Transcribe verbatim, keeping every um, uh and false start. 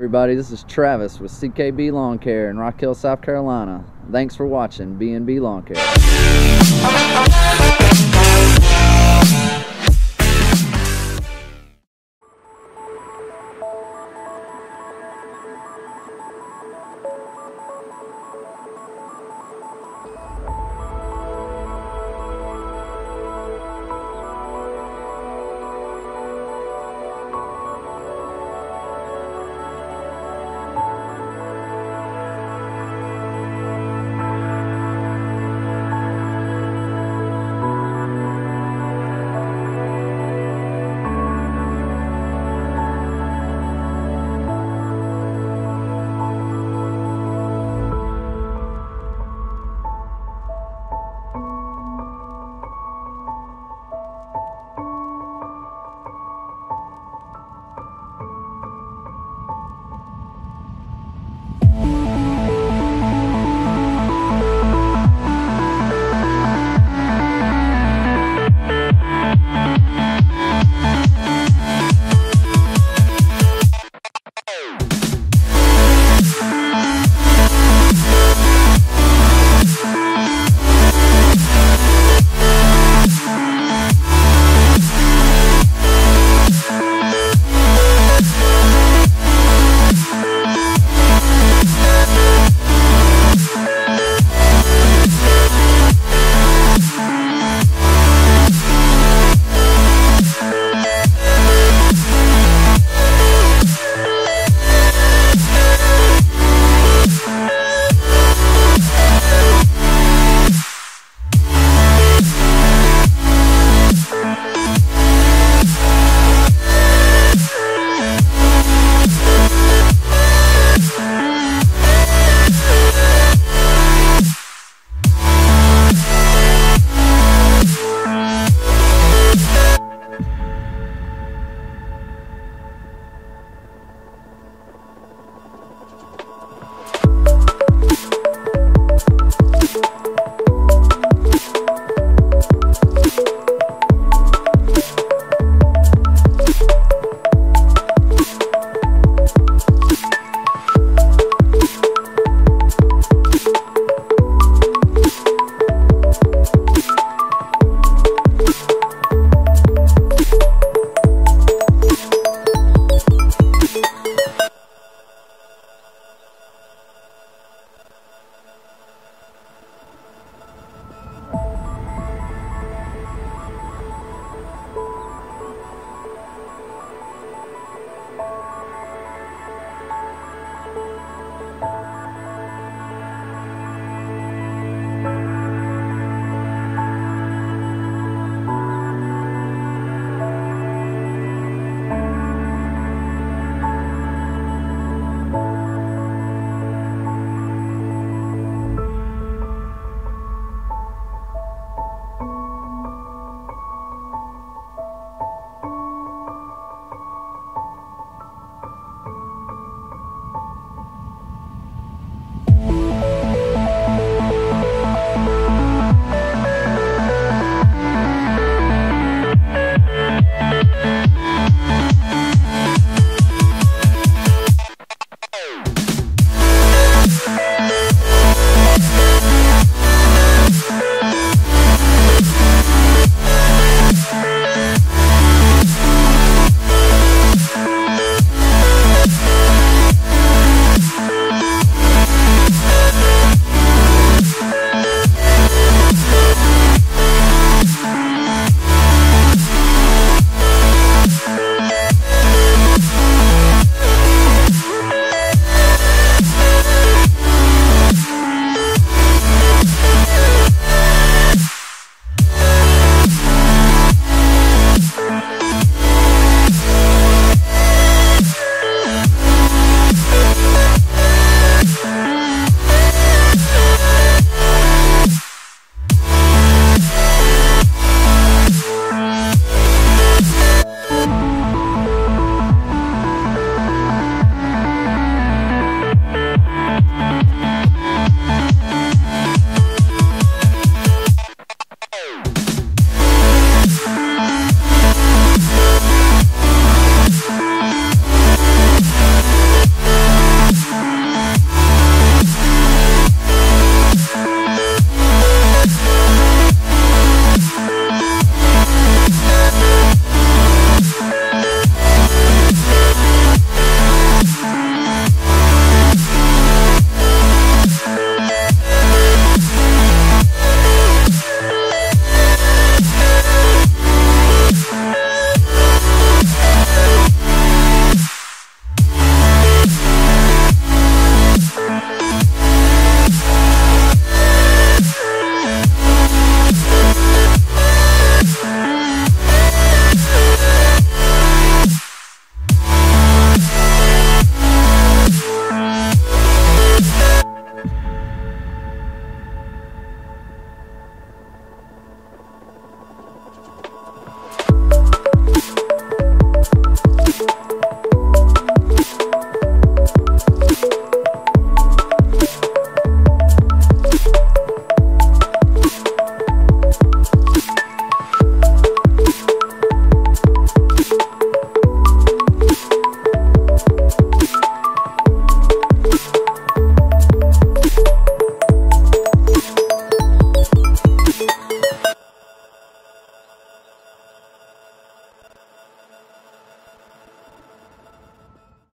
Everybody, this is Travis with C K B Lawn Care in Rock Hill, South Carolina. Thanks for watching B and B Lawn Care.